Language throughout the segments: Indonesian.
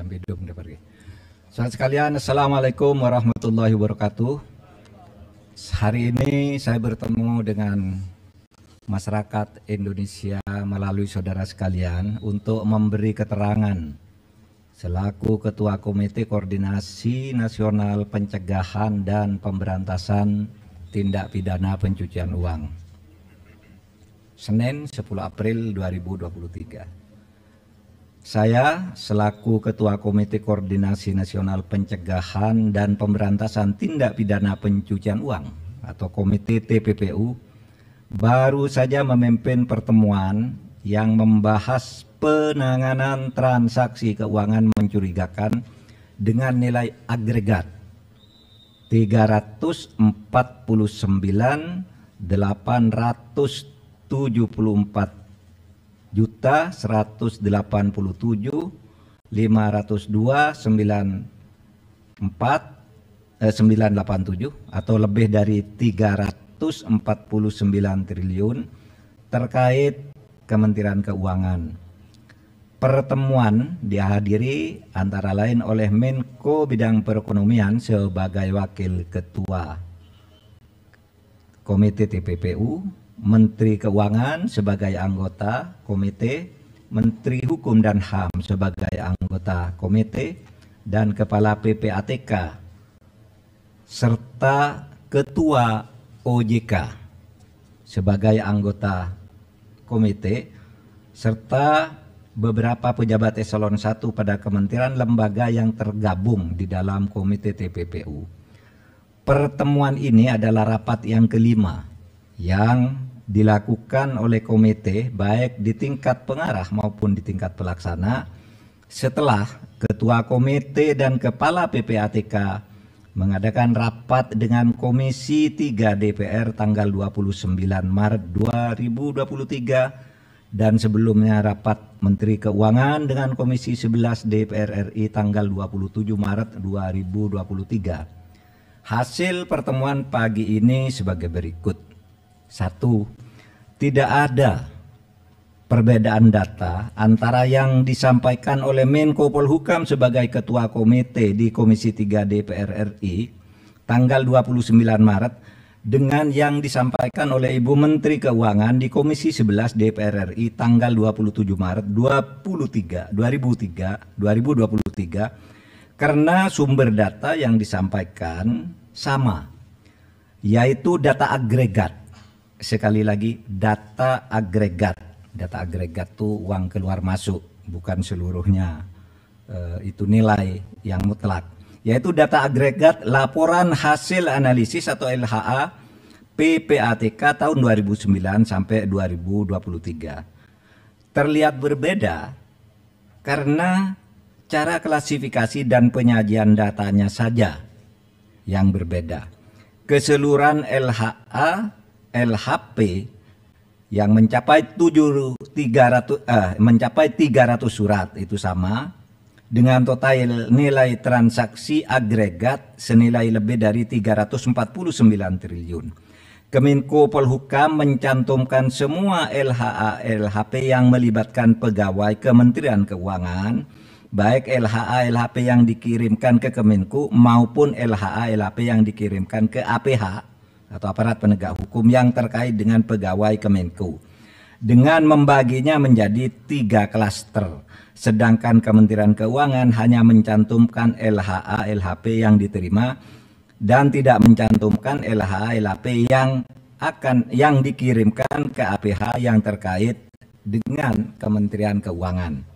Jambi Dum DPR. Saudara sekalian, assalamualaikum warahmatullahi wabarakatuh. Hari ini saya bertemu dengan masyarakat Indonesia melalui saudara sekalian untuk memberi keterangan selaku Ketua Komite Koordinasi Nasional Pencegahan dan Pemberantasan Tindak Pidana Pencucian Uang. Senin 10 April 2023. Saya selaku Ketua Komite Koordinasi Nasional Pencegahan dan Pemberantasan Tindak Pidana Pencucian Uang atau Komite TPPU baru saja memimpin pertemuan yang membahas penanganan transaksi keuangan mencurigakan dengan nilai agregat 374.187.502.987 atau lebih dari 349 triliun terkait Kementerian Keuangan. Pertemuan dihadiri antara lain oleh Menko Bidang Perekonomian sebagai Wakil Ketua Komite TPPU, Menteri Keuangan sebagai anggota komite, Menteri Hukum dan HAM sebagai anggota komite, dan Kepala PPATK, serta Ketua OJK sebagai anggota komite, serta beberapa pejabat eselon 1 pada kementerian lembaga yang tergabung di dalam komite TPPU. Pertemuan ini adalah rapat yang kelima yang dilakukan oleh komite baik di tingkat pengarah maupun di tingkat pelaksana setelah ketua komite dan kepala PPATK mengadakan rapat dengan Komisi 3 DPR tanggal 29 Maret 2023 dan sebelumnya rapat Menteri Keuangan dengan Komisi 11 DPR RI tanggal 27 Maret 2023. Hasil pertemuan pagi ini sebagai berikut. 1. Tidak ada perbedaan data antara yang disampaikan oleh Menko Polhukam sebagai Ketua Komite di Komisi 3 DPR RI tanggal 29 Maret dengan yang disampaikan oleh Ibu Menteri Keuangan di Komisi 11 DPR RI tanggal 27 Maret 2023 karena sumber data yang disampaikan sama, yaitu data agregat. Sekali lagi, data agregat. Data agregat itu uang keluar masuk, bukan seluruhnya. Itu nilai yang mutlak, yaitu data agregat laporan hasil analisis atau LHA PPATK tahun 2009 sampai 2023. Terlihat berbeda karena cara klasifikasi dan penyajian datanya saja yang berbeda. Keseluruhan LHA, LHP yang mencapai 300 surat itu sama dengan total nilai transaksi agregat senilai lebih dari 349 triliun. Kemenko Polhukam mencantumkan semua LHA LHP yang melibatkan pegawai Kementerian Keuangan, baik LHA LHP yang dikirimkan ke Kemenko maupun LHA LHP yang dikirimkan ke APH atau aparat penegak hukum yang terkait dengan pegawai Kemenko, dengan membaginya menjadi 3 klaster. Sedangkan Kementerian Keuangan hanya mencantumkan LHA LHP yang diterima dan tidak mencantumkan LHA LHP yang dikirimkan ke APH yang terkait dengan Kementerian Keuangan.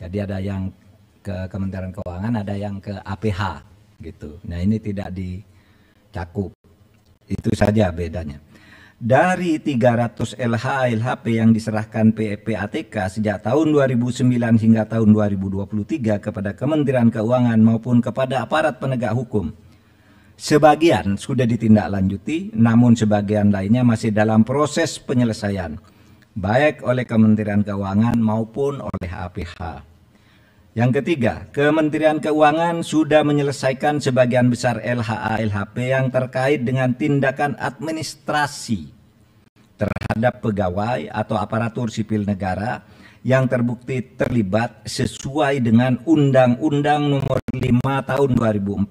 Jadi ada yang ke Kementerian Keuangan, ada yang ke APH gitu. Nah, ini tidak dicakup. Itu saja bedanya. Dari 300 LHA LHP yang diserahkan PPATK sejak tahun 2009 hingga tahun 2023 kepada Kementerian Keuangan maupun kepada aparat penegak hukum, sebagian sudah ditindaklanjuti, namun sebagian lainnya masih dalam proses penyelesaian, baik oleh Kementerian Keuangan maupun oleh APH. Yang ketiga, Kementerian Keuangan sudah menyelesaikan sebagian besar LHA/LHP yang terkait dengan tindakan administrasi terhadap pegawai atau aparatur sipil negara yang terbukti terlibat sesuai dengan Undang-Undang Nomor 5 Tahun 2014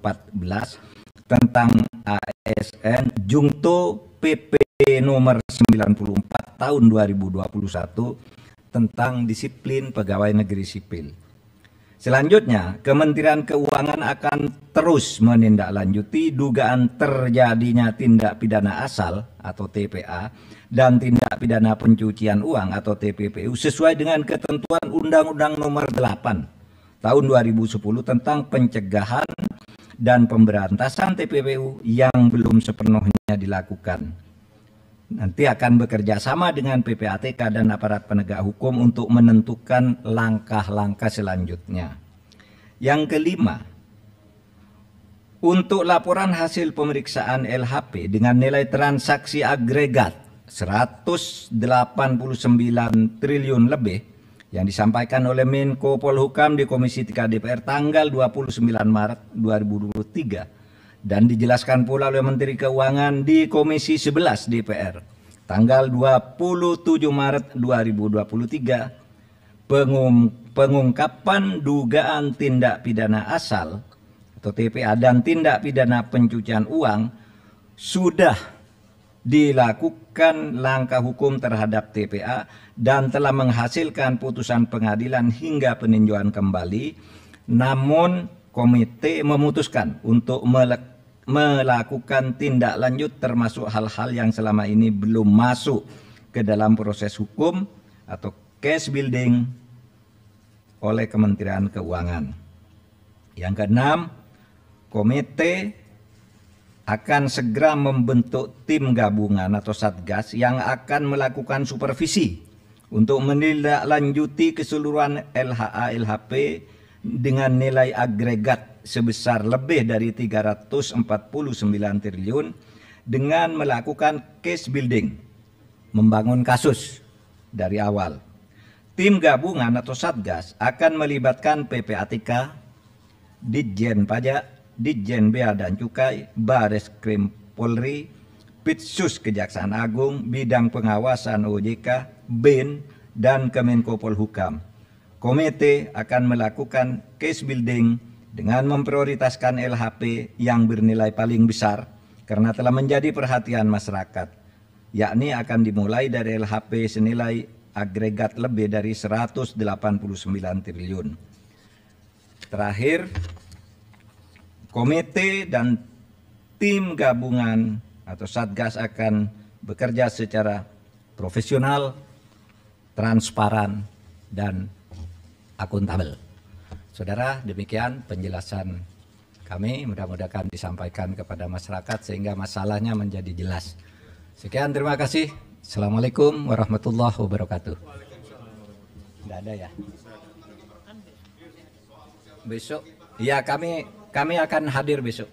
tentang ASN Jungto PP Nomor 94 Tahun 2021 tentang disiplin pegawai negeri sipil. Selanjutnya, Kementerian Keuangan akan terus menindaklanjuti dugaan terjadinya tindak pidana asal atau TPA dan tindak pidana pencucian uang atau TPPU sesuai dengan ketentuan Undang-Undang Nomor 8 Tahun 2010 tentang pencegahan dan pemberantasan TPPU yang belum sepenuhnya dilakukan. Nanti akan bekerja sama dengan PPATK dan aparat penegak hukum untuk menentukan langkah-langkah selanjutnya. Yang kelima, untuk laporan hasil pemeriksaan LHP dengan nilai transaksi agregat 189 triliun lebih yang disampaikan oleh Menko Polhukam di Komisi 3 DPR tanggal 29 Maret 2023. Dan dijelaskan pula oleh Menteri Keuangan di Komisi 11 DPR tanggal 27 Maret 2023 pengungkapan dugaan tindak pidana asal atau TPA dan tindak pidana pencucian uang sudah dilakukan langkah hukum terhadap TPA dan telah menghasilkan putusan pengadilan hingga peninjauan kembali, namun komite memutuskan untuk melakukan tindak lanjut termasuk hal-hal yang selama ini belum masuk ke dalam proses hukum atau case building oleh Kementerian Keuangan. Yang keenam, komite akan segera membentuk tim gabungan atau Satgas yang akan melakukan supervisi untuk menindaklanjuti keseluruhan LHA, LHP dengan nilai agregat sebesar lebih dari 349 triliun dengan melakukan case building, membangun kasus dari awal. Tim gabungan atau Satgas akan melibatkan PPATK, Ditjen Pajak, Ditjen Bea dan Cukai, Bareskrim Polri, Pitsus Kejaksaan Agung, Bidang Pengawasan OJK, BIN, dan Kemenko Polhukam. Komite akan melakukan case building dengan memprioritaskan LHP yang bernilai paling besar karena telah menjadi perhatian masyarakat, yakni akan dimulai dari LHP senilai agregat lebih dari 189 triliun. Terakhir, komite dan tim gabungan atau Satgas akan bekerja secara profesional, transparan, dan akuntabel. Saudara, demikian penjelasan kami, mudah-mudahan disampaikan kepada masyarakat sehingga masalahnya menjadi jelas. Sekian, terima kasih. Assalamualaikum warahmatullahi wabarakatuh. Tidak ada ya? Besok? Ya, kami akan hadir besok.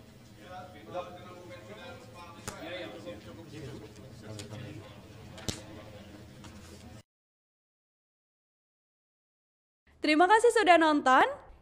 Terima kasih sudah nonton,